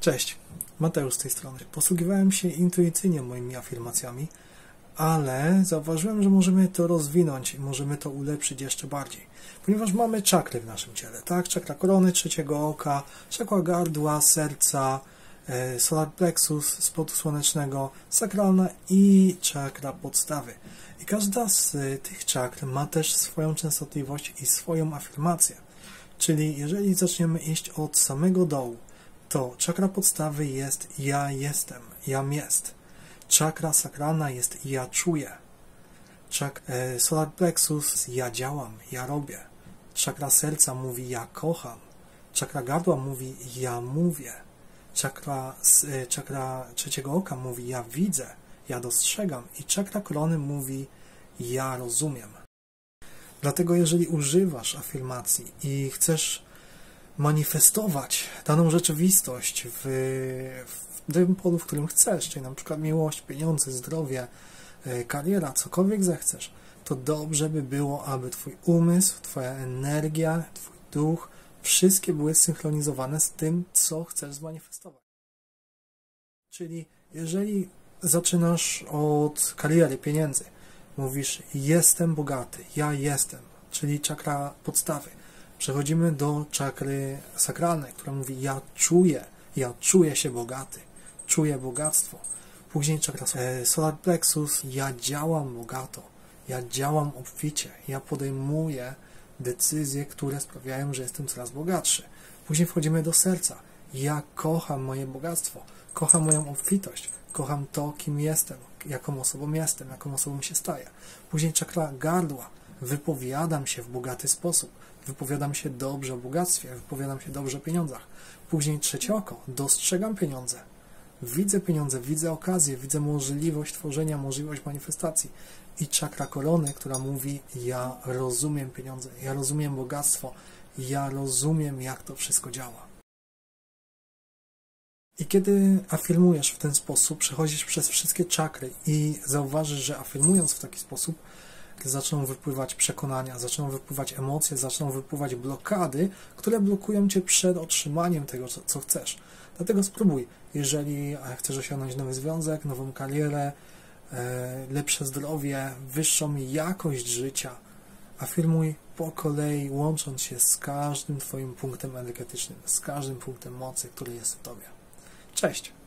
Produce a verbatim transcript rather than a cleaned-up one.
Cześć, Mateusz z tej strony. Posługiwałem się intuicyjnie moimi afirmacjami, ale zauważyłem, że możemy to rozwinąć i możemy to ulepszyć jeszcze bardziej, ponieważ mamy czakry w naszym ciele, tak? Czakra korony, trzeciego oka, czakra gardła, serca, solar plexus, spodu słonecznego, sakralna i czakra podstawy. I każda z tych czakr ma też swoją częstotliwość i swoją afirmację. Czyli jeżeli zaczniemy iść od samego dołu, to czakra podstawy jest ja jestem, jam jest. Czakra sakralna jest ja czuję. Czak e, solar plexus ja działam, ja robię. Czakra serca mówi ja kocham. Czakra gardła mówi ja mówię. Czakra, e, czakra trzeciego oka mówi ja widzę, ja dostrzegam. I czakra korony mówi ja rozumiem. Dlatego jeżeli używasz afirmacji i chcesz manifestować daną rzeczywistość w, w tym polu, w którym chcesz, czyli na przykład miłość, pieniądze, zdrowie, kariera, cokolwiek zechcesz, to dobrze by było, aby Twój umysł, Twoja energia, Twój duch, wszystkie były zsynchronizowane z tym, co chcesz zmanifestować. Czyli jeżeli zaczynasz od kariery, pieniędzy, mówisz jestem bogaty, ja jestem, czyli czakra podstawy. Przechodzimy do czakry sakralnej, która mówi ja czuję, ja czuję się bogaty, czuję bogactwo. Później czakra solar plexus, ja działam bogato, ja działam obficie, ja podejmuję decyzje, które sprawiają, że jestem coraz bogatszy. Później wchodzimy do serca, ja kocham moje bogactwo, kocham moją obfitość, kocham to, kim jestem, jaką osobą jestem, jaką osobą się staję. Później czakra gardła, wypowiadam się w bogaty sposób. Wypowiadam się dobrze o bogactwie, wypowiadam się dobrze o pieniądzach. Później trzecie oko, dostrzegam pieniądze. Widzę pieniądze, widzę okazję, widzę możliwość tworzenia, możliwość manifestacji. I czakra korony, która mówi, ja rozumiem pieniądze, ja rozumiem bogactwo, ja rozumiem, jak to wszystko działa. I kiedy afirmujesz w ten sposób, przechodzisz przez wszystkie czakry i zauważysz, że afirmując w taki sposób, zaczną wypływać przekonania, zaczną wypływać emocje, zaczną wypływać blokady, które blokują Cię przed otrzymaniem tego, co chcesz. Dlatego spróbuj, jeżeli chcesz osiągnąć nowy związek, nową karierę, lepsze zdrowie, wyższą jakość życia, afirmuj po kolei, łącząc się z każdym Twoim punktem energetycznym, z każdym punktem mocy, który jest w Tobie. Cześć!